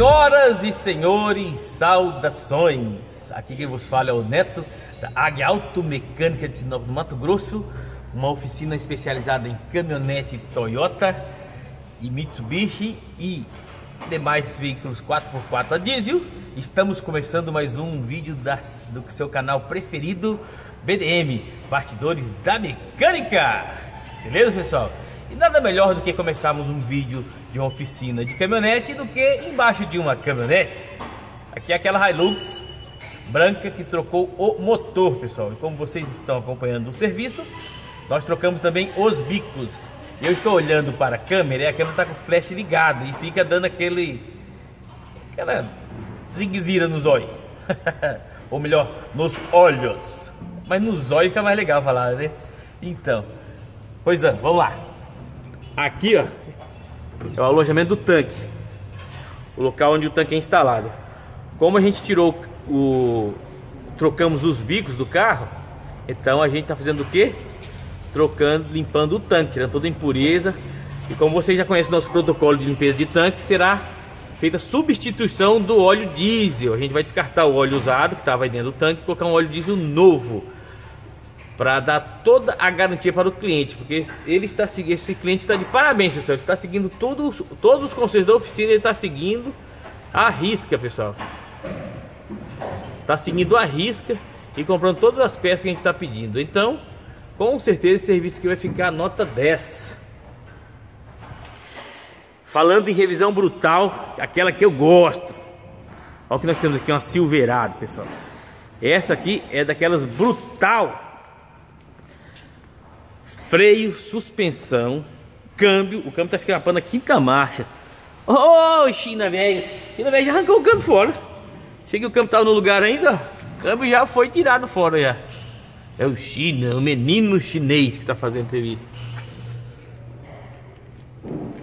Senhoras e senhores, saudações! Aqui quem vos fala é o Neto da Águia Auto Mecânica de Sinop, do Mato Grosso, uma oficina especializada em caminhonete Toyota e Mitsubishi e demais veículos 4x4 a diesel. Estamos começando mais um vídeo do seu canal preferido, BDM, Bastidores da Mecânica. Beleza, pessoal? E nada melhor do que começarmos um vídeo de uma oficina de caminhonete do que embaixo de uma caminhonete. Aqui é aquela Hilux branca que trocou o motor, pessoal. E como vocês estão acompanhando o serviço, nós trocamos também os bicos. Eu estou olhando para a câmera e a câmera está com o flash ligado e fica dando aquela zigue-zira nos olhos. Ou melhor, nos olhos. Mas nos olhos fica mais legal falar, né? Então, pois é, vamos lá. Aqui, ó, é o alojamento do tanque, o local onde o tanque é instalado. Como a gente trocamos os bicos do carro, então a gente tá fazendo o que? Limpando o tanque, tirando toda a impureza. E como vocês já conhecem nosso protocolo de limpeza de tanque, será feita a substituição do óleo diesel. A gente vai descartar o óleo usado que estava aí dentro do tanque e colocar um óleo diesel novo, para dar toda a garantia para o cliente, porque ele está seguindo, esse cliente está de parabéns, pessoal, ele está seguindo todos os conselhos da oficina, ele está seguindo a risca, pessoal, está seguindo a risca e comprando todas as peças que a gente está pedindo. Então, com certeza esse serviço aqui vai ficar nota 10. Falando em revisão brutal, aquela que eu gosto, olha o que nós temos aqui, uma Silverado, pessoal. Essa aqui é daquelas brutal. Freio, suspensão, câmbio. O câmbio tá escapando a quinta marcha. Oh, China velho! China velho já arrancou o câmbio fora. Chega que o câmbio tava no lugar ainda. O câmbio já foi tirado fora já. É o China, o menino chinês que tá fazendo serviço.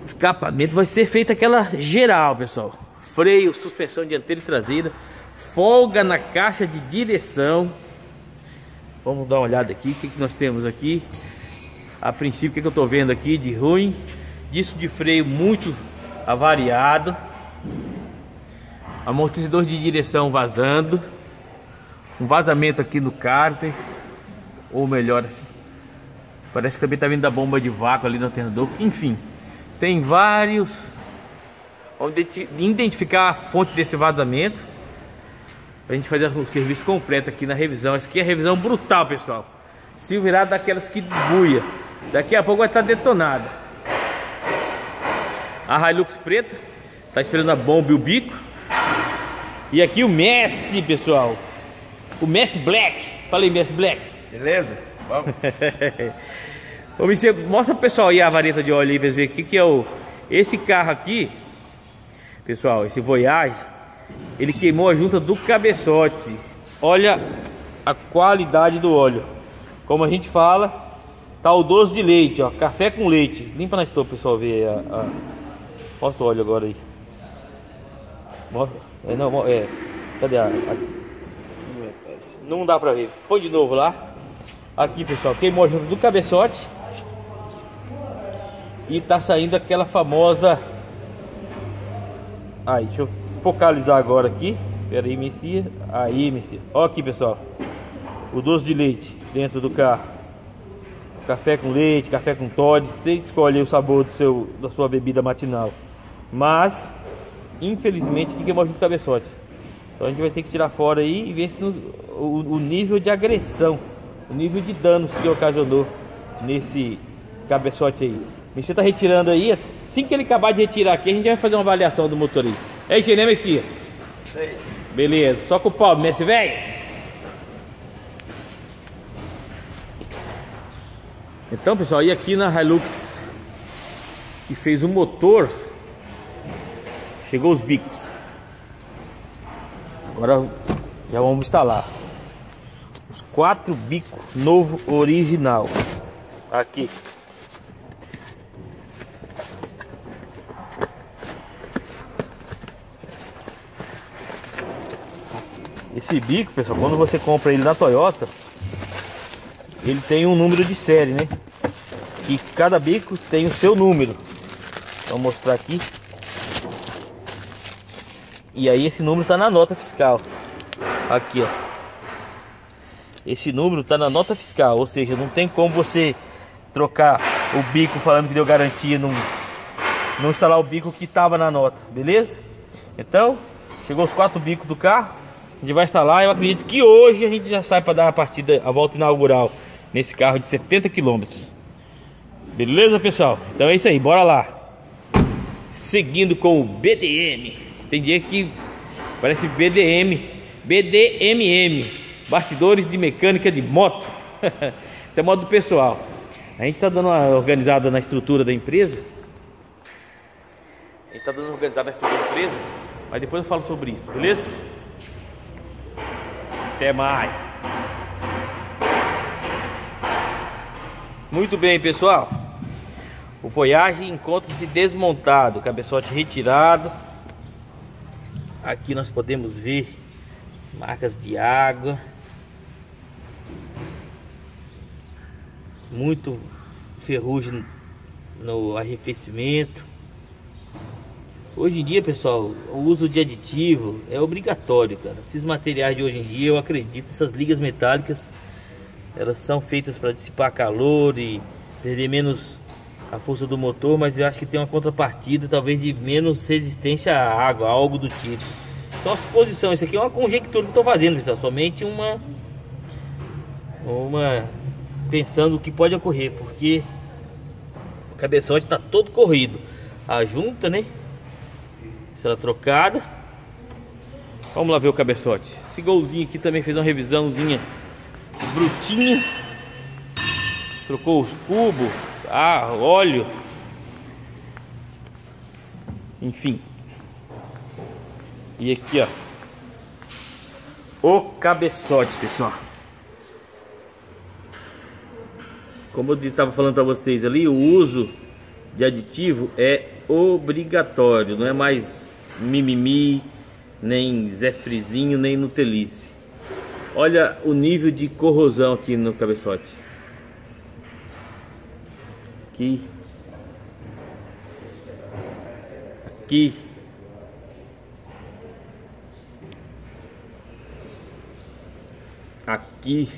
Escapamento vai ser feito aquela geral, pessoal. Freio, suspensão dianteira e traseira. Folga na caixa de direção. Vamos dar uma olhada aqui. O que que nós temos aqui? A princípio, o que eu tô vendo aqui de ruim? Disco de freio muito avariado, amortecedor de direção vazando, um vazamento aqui no cárter, ou melhor, parece que também tá vindo da bomba de vácuo ali no alternador. Enfim, tem vários. Vamos identificar a fonte desse vazamento pra gente fazer o serviço completo aqui na revisão. Essa aqui é a revisão brutal, pessoal. Silverado daquelas que desbuia. Daqui a pouco vai estar detonada. A Hilux preta tá esperando a bomba e o bico. E aqui o Messi, pessoal. O Messi Black. Falei, Messi Black. Beleza? Vamos. Mostra pro pessoal aí a vareta de óleo aí pra ver o que é o... Esse carro aqui, pessoal, esse Voyage, ele queimou a junta do cabeçote. Olha a qualidade do óleo. Como a gente fala, tá o doce de leite, ó, café com leite. Limpa na estopa, pessoal, ver a... Mostra o óleo agora aí. Mostra. É, não, é... Cadê a... Não dá pra ver. Põe de novo lá. Aqui, pessoal, queimou junto do cabeçote. E tá saindo aquela famosa... Aí, deixa eu focalizar agora aqui. Pera aí, Messias. Aí, Messias. Ó aqui, pessoal. O doce de leite dentro do carro, café com leite, café com toddy, você escolhe o sabor da sua bebida matinal. Mas infelizmente que queimou junto o cabeçote, então a gente vai ter que tirar fora aí e ver se o nível de agressão, o nível de danos que ocasionou nesse cabeçote aí. Você tá retirando aí, assim que ele acabar de retirar aqui a gente vai fazer uma avaliação do motor aí. É isso aí, né, Messias? Sei. Beleza, só com o pau, Messi velho. Então, pessoal, e aqui na Hilux que fez o motor, chegou os bicos. Agora já vamos instalar os 4 bicos novo original. Aqui esse bico, pessoal, quando você compra ele na Toyota, ele tem um número de série, né? E cada bico tem o seu número. Vou mostrar aqui. E aí esse número tá na nota fiscal. Aqui, ó. Esse número tá na nota fiscal, ou seja, não tem como você trocar o bico falando que deu garantia, não instalar o bico que tava na nota, beleza? Então, chegou os 4 bicos do carro, a gente vai instalar. Eu acredito que hoje a gente já sai para dar a partida, a volta inaugural nesse carro de 70 km. Beleza, pessoal? Então é isso aí, bora lá. Seguindo com o BDM. Tem dia que parece BDMM, Bastidores de Mecânica de Moto. Isso é modo do pessoal. A gente está dando uma organizada na estrutura da empresa. A gente está dando uma organizada na estrutura da empresa, mas depois eu falo sobre isso, beleza? Até mais. Muito bem, pessoal. O Voyage encontra-se desmontado, cabeçote retirado. Aqui nós podemos ver marcas de água. Muito ferrugem no arrefecimento. Hoje em dia, pessoal, o uso de aditivo é obrigatório, cara. Esses materiais de hoje em dia, eu acredito, essas ligas metálicas, elas são feitas para dissipar calor e perder menos a força do motor, mas eu acho que tem uma contrapartida, talvez de menos resistência à água, algo do tipo. Só suposição, isso aqui é uma conjectura que eu estou fazendo, pessoal. Somente pensando o que pode ocorrer, porque o cabeçote está todo corrido, a junta, né, será trocada. Vamos lá ver o cabeçote. Esse golzinho aqui também fez uma revisãozinha brutinha, trocou os cubos, óleo, enfim. E aqui, ó, o cabeçote, pessoal. Como eu estava falando para vocês ali, o uso de aditivo é obrigatório. Não é mais mimimi, nem Zé Frizinho, nem Nutelice. Olha o nível de corrosão aqui no cabeçote. Aqui. Aqui. Aqui.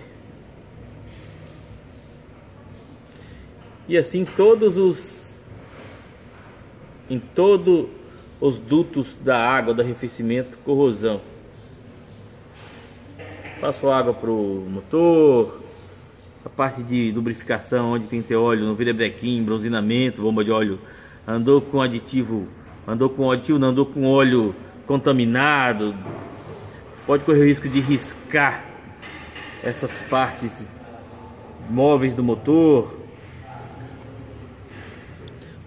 E assim em todos os dutos da água, do arrefecimento, corrosão. Passo água para o motor, a parte de lubrificação, onde tem que ter óleo, não vira brequim, bronzinamento, bomba de óleo. Andou com óleo contaminado, pode correr o risco de riscar essas partes móveis do motor.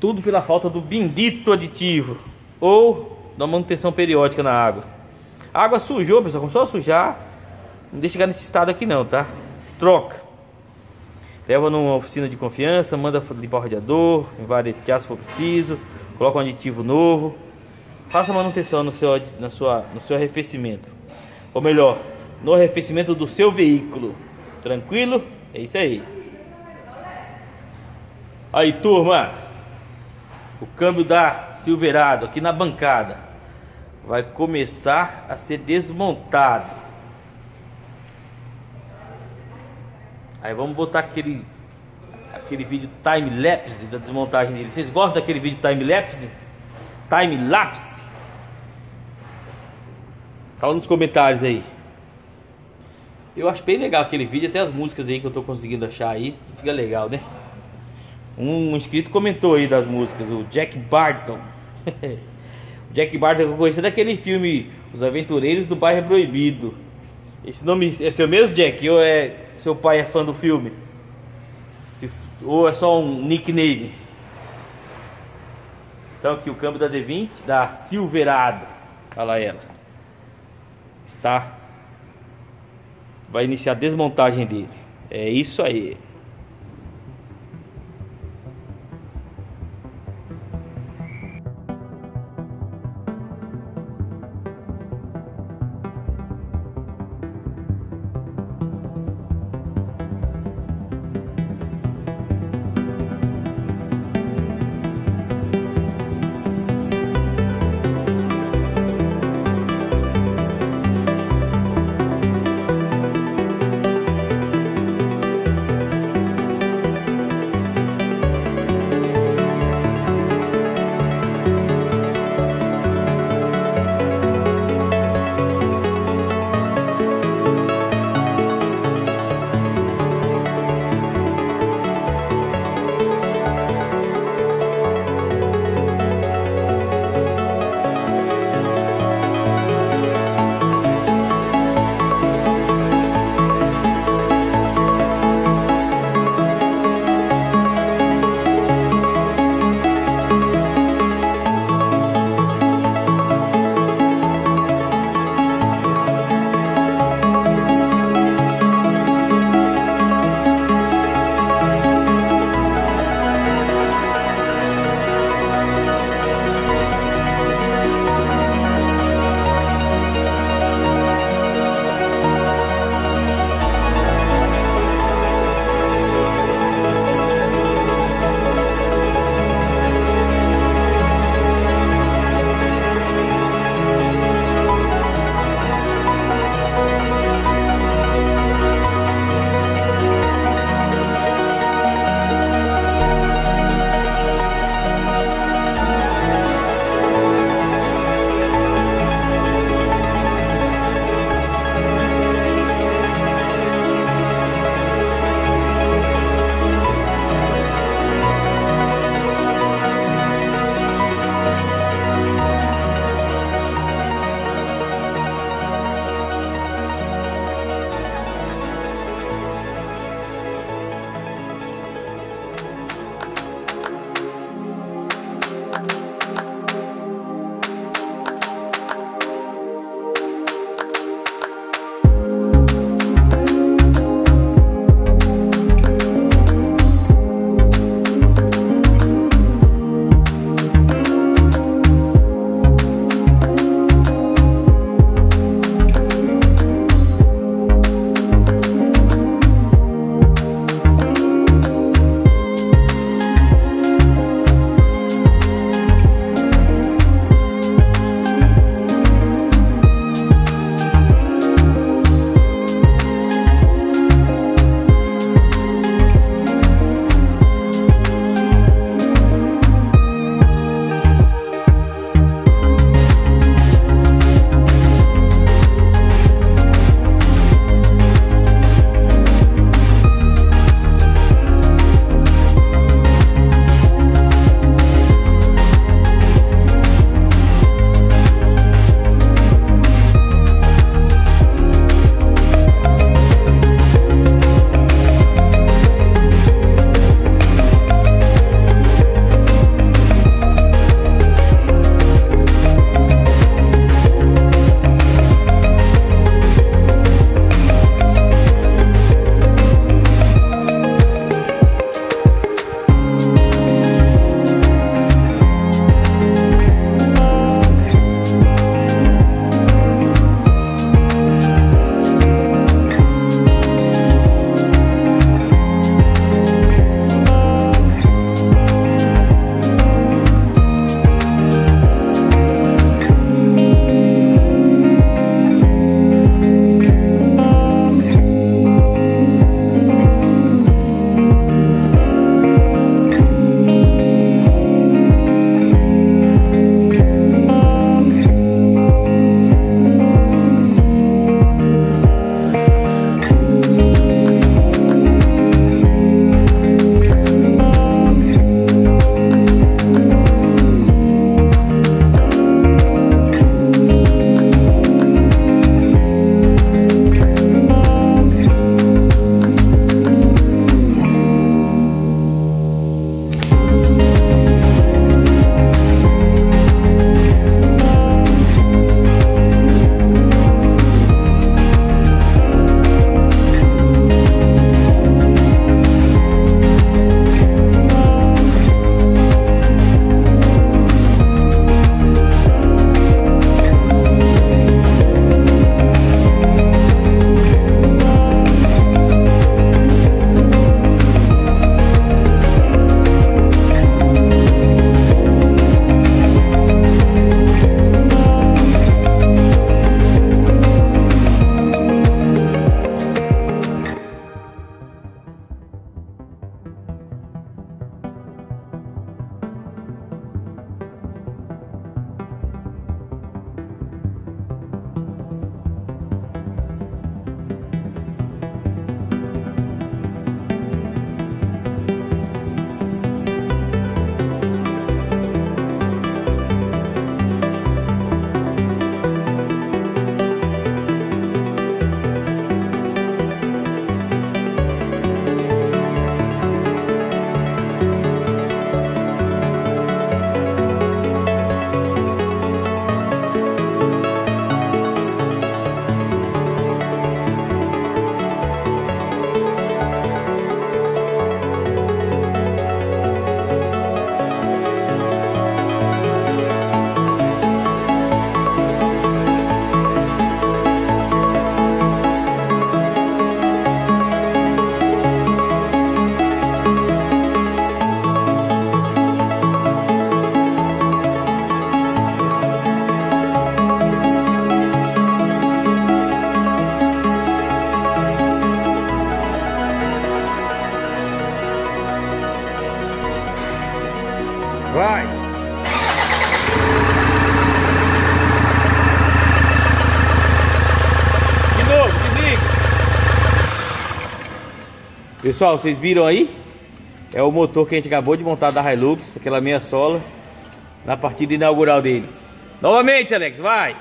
Tudo pela falta do bendito aditivo ou da manutenção periódica na água. A água sujou, pessoal, começou a sujar, não deixa chegar nesse estado aqui não, tá? Troca. Leva numa oficina de confiança, manda limpar o radiador, envaretear se for preciso, coloca um aditivo novo. Faça manutenção no seu arrefecimento. Ou melhor, no arrefecimento do seu veículo. Tranquilo? É isso aí. Aí, turma! O câmbio da Silverado aqui na bancada vai começar a ser desmontado. Aí vamos botar aquele vídeo time-lapse da desmontagem dele. Vocês gostam daquele vídeo time-lapse? Time-lapse? Fala nos comentários aí. Eu acho bem legal aquele vídeo, até as músicas aí que eu tô conseguindo achar aí. Fica legal, né? Um inscrito comentou aí das músicas, o Jack Barton. O Jack Barton eu conheci daquele filme Os Aventureiros do Bairro Proibido. Esse nome é seu mesmo, Jack? Ou é seu pai é fã do filme? Ou é só um nickname? Então aqui o câmbio da D20 da Silverado. Olha lá ela. Está. Vai iniciar a desmontagem dele. É isso aí. Vai! De novo, desliga! Pessoal, vocês viram aí? É o motor que a gente acabou de montar da Hilux, aquela meia sola, na partida inaugural dele. Novamente, Alex, vai!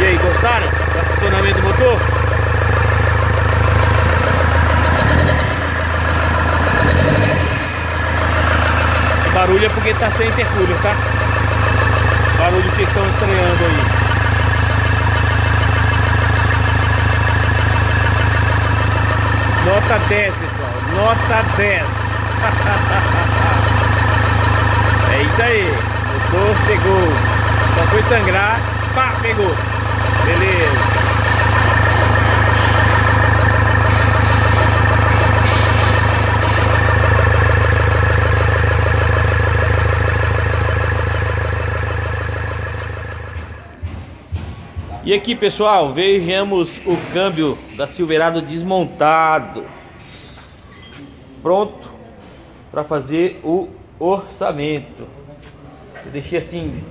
E aí, gostaram do funcionamento do motor? Barulho é porque tá sem intercooler, tá? Barulho que estão estranhando aí. Nota 10, pessoal. Nota 10. É isso aí. O motor pegou. Só foi sangrar. Pá, pegou. Beleza. E aqui, pessoal, vejamos o câmbio da Silverado desmontado, pronto para fazer o orçamento. Eu deixei assim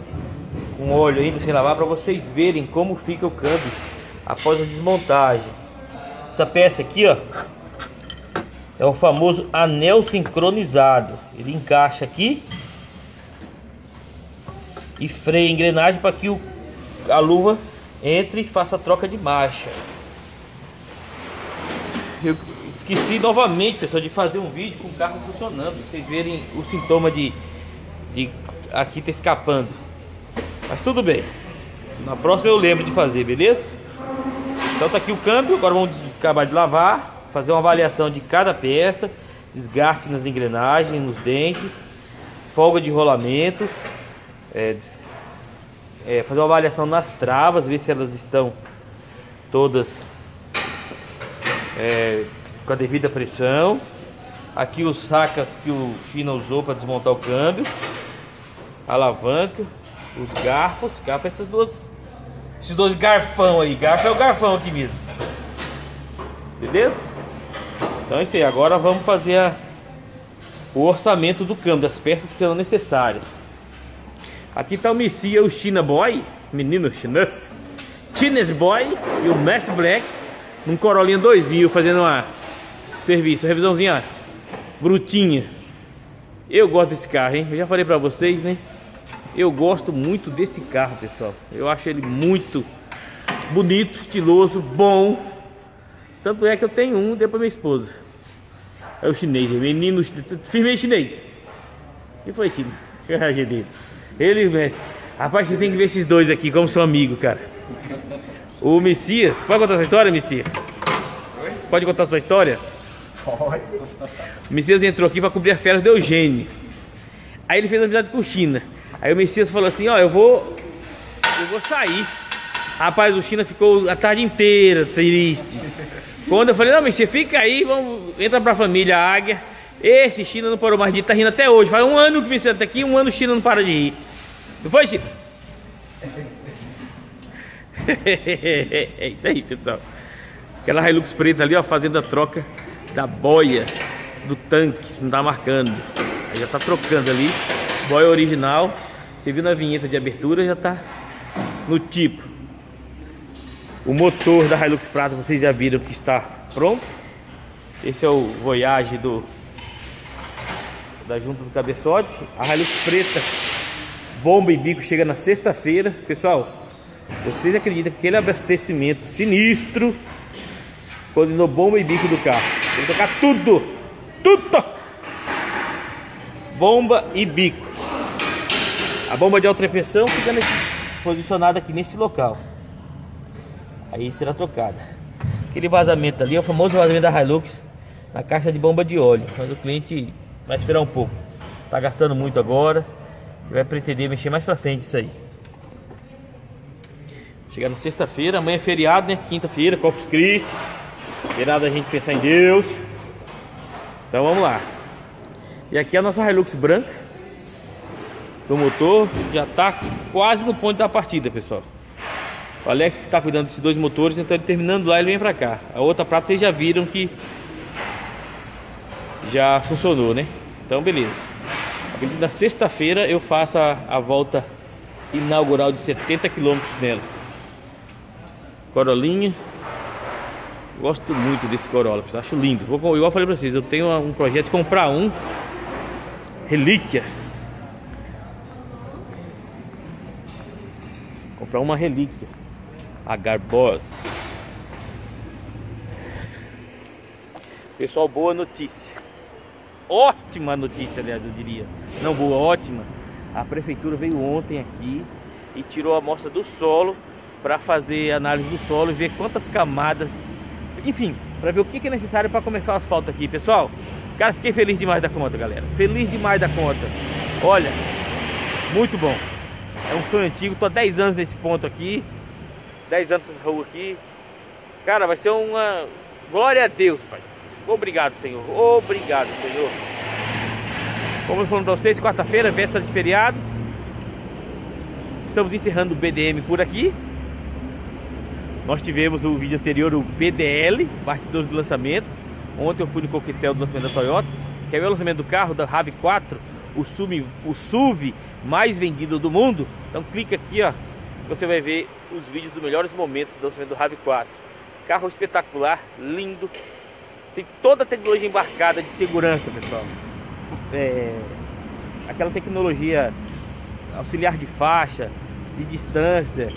com óleo ainda sem lavar para vocês verem como fica o câmbio após a desmontagem. Essa peça aqui, ó, é o famoso anel sincronizado. Ele encaixa aqui e freia a engrenagem para que a luva entre e faça a troca de marchas. Eu esqueci novamente, pessoal, de fazer um vídeo com o carro funcionando, pra vocês verem o sintoma de aqui tá escapando. Mas tudo bem, na próxima eu lembro de fazer, beleza? Então tá aqui o câmbio, agora vamos acabar de lavar, fazer uma avaliação de cada peça, desgaste nas engrenagens, nos dentes, folga de rolamentos, fazer uma avaliação nas travas, ver se elas estão todas com a devida pressão. Aqui os sacas que o China usou para desmontar o câmbio, a alavanca, os garfos, esses dois garfão aí, garfo é o garfão aqui mesmo. Beleza? Então é isso aí, agora vamos fazer o orçamento do câmbio, das peças que são necessárias. Aqui tá o Messias, o China Boy, menino chinês, Chines Boy e o Mestre Black, num Corolinha 2000, fazendo uma revisãozinha brutinha. Eu gosto desse carro, hein? Eu já falei pra vocês, né? Eu gosto muito desse carro, pessoal. Eu acho ele muito bonito, estiloso, bom. Tanto é que eu tenho um, dei pra minha esposa. É o chinês, menino firme chinês. E foi assim, ele mesmo. Rapaz, você tem que ver esses dois aqui como seu amigo, cara. O Messias, pode contar sua história, Messias? Oi? Pode contar sua história? Pode. O Messias entrou aqui para cobrir as férias do Eugênio. Aí ele fez amizade com o China. Aí o Messias falou assim, ó, eu vou sair. Rapaz, o China ficou a tarde inteira triste. Quando eu falei, não, Messias, fica aí, vamos, entra pra família Águia. Esse China não parou mais de rir, tá rindo até hoje. Faz um ano que o Messias tá aqui, um ano o China não para de rir. Não foi, China? É isso aí, pessoal. Aquela Hilux preta ali, ó, fazendo a troca da boia do tanque. Não tá marcando. Aí já tá trocando ali. Boia original. Você viu na vinheta de abertura, já tá no tipo. O motor da Hilux prata, vocês já viram que está pronto. Esse é o Voyage da junta do cabeçote. A Hilux preta, bomba e bico, chega na sexta-feira. Pessoal, vocês acreditam que aquele abastecimento sinistro coordenou bomba e bico do carro? Tem que tocar tudo, tudo! Bomba e bico. A bomba de alta pressão fica posicionada aqui neste local. Aí será trocada. Aquele vazamento ali é o famoso vazamento da Hilux na caixa de bomba de óleo. Mas o cliente vai esperar um pouco, tá gastando muito agora, vai pretender mexer mais pra frente isso aí. Chegar na sexta-feira, amanhã é feriado, né? Quinta-feira, Corpus Christi, feriado a gente pensar em Deus. Então vamos lá. E aqui a nossa Hilux branca do motor já tá quase no ponto da partida, pessoal. O Alex tá cuidando desses dois motores, então ele terminando lá ele vem pra cá. A outra prata vocês já viram que já funcionou, né? Então beleza, na sexta-feira eu faço a volta inaugural de 70 km nela. Corolinha, gosto muito desse Corolla, acho lindo. Igual eu falei pra vocês, eu tenho um projeto de comprar um relíquia, comprar uma relíquia, a garbosa. Pessoal, boa notícia, ótima notícia, aliás, eu diria, não boa, ótima. A prefeitura veio ontem aqui e tirou a amostra do solo para fazer análise do solo e ver quantas camadas, enfim, para ver o que é necessário para começar o asfalto aqui, pessoal. Cara, fiquei feliz demais da conta, galera, feliz demais da conta. Olha, muito bom, é um sonho antigo. Tô há 10 anos nesse ponto aqui, 10 anos nessa rua aqui, cara. Vai ser uma glória a Deus, pai. Obrigado, Senhor, obrigado, Senhor. Como eu falei para vocês, quarta-feira, véspera de feriado, estamos encerrando o BDM por aqui. Nós tivemos o vídeo anterior, o BDL, Bastidores do Lançamento. Ontem eu fui no coquetel do lançamento da Toyota, que é o lançamento do carro, da RAV4, o SUV mais vendido do mundo. Então clica aqui, ó, você vai ver os vídeos dos melhores momentos do lançamento do RAV4. Carro espetacular, lindo, tem toda a tecnologia embarcada de segurança, pessoal. Aquela tecnologia auxiliar de faixa, de distância,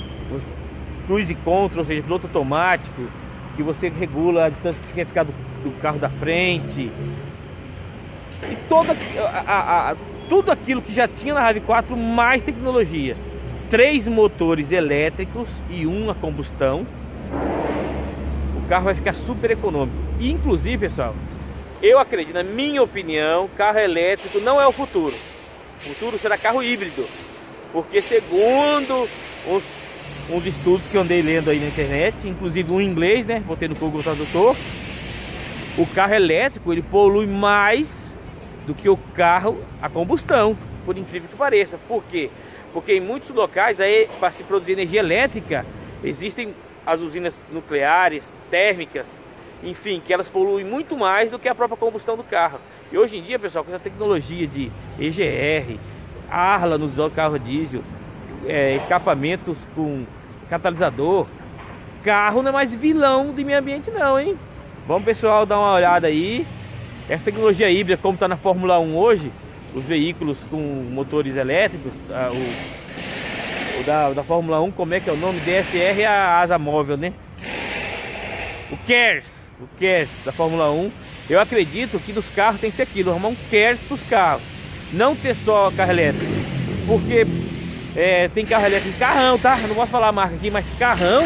cruise control, ou seja, piloto automático, que você regula a distância que você quer ficar do carro da frente. E tudo aquilo que já tinha na RAV4, mais tecnologia. 3 motores elétricos e um a combustão. O carro vai ficar super econômico. E, inclusive, pessoal, eu acredito, na minha opinião, carro elétrico não é o futuro. O futuro será carro híbrido. Porque segundo uns estudos que eu andei lendo aí na internet, inclusive um em inglês, né, botei no Google Tradutor, o carro elétrico ele polui mais do que o carro a combustão, por incrível que pareça. Por quê? Porque em muitos locais aí, para se produzir energia elétrica, existem as usinas nucleares, térmicas, enfim, que elas poluem muito mais do que a própria combustão do carro. E hoje em dia, pessoal, com essa tecnologia de EGR, Arla nos carros diesel, escapamentos com catalisador, carro não é mais vilão do meio ambiente não, hein? Vamos, pessoal, dar uma olhada aí. Essa tecnologia híbrida, como está na Fórmula 1 hoje, os veículos com motores elétricos, o da Fórmula 1, como é que é o nome? DSR é a asa móvel, né? O Kers da Fórmula 1. Eu acredito que nos carros tem que ser aquilo, arrumar um Kers para os carros, não ter só carro elétrico, porque tem carro elétrico, carrão, tá? Não posso falar a marca aqui, mas carrão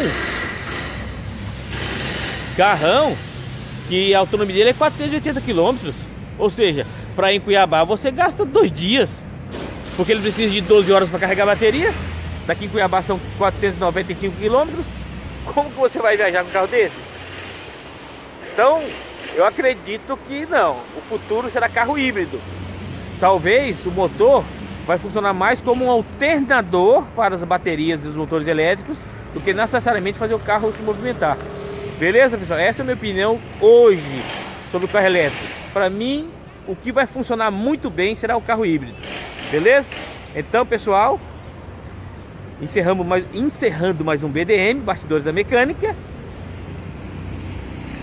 que a autonomia dele é 480 km, ou seja, para ir em Cuiabá você gasta 2 dias, porque ele precisa de 12 horas para carregar a bateria. Daqui em Cuiabá são 495 km. Como que você vai viajar com um carro desse? Então, eu acredito que não. O futuro será carro híbrido. Talvez o motor vai funcionar mais como um alternador para as baterias e os motores elétricos do que necessariamente fazer o carro se movimentar. Beleza, pessoal? Essa é a minha opinião hoje sobre o carro elétrico. Para mim, o que vai funcionar muito bem será o carro híbrido. Beleza? Então, pessoal, encerrando mais um BDM, Bastidores da Mecânica.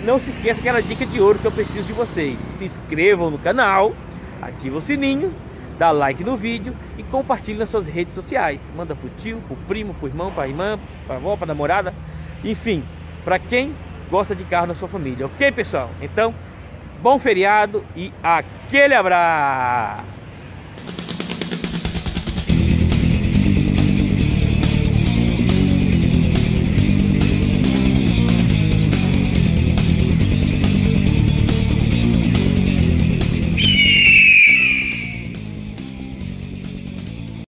Não se esqueça que era a dica de ouro que eu preciso de vocês. Se inscrevam no canal, ativa o sininho, dá like no vídeo e compartilhe nas suas redes sociais. Manda pro tio, pro primo, pro irmão, pra irmã, pra avó, pra namorada, enfim, pra quem gosta de carro na sua família, ok, pessoal? Então, bom feriado e aquele abraço!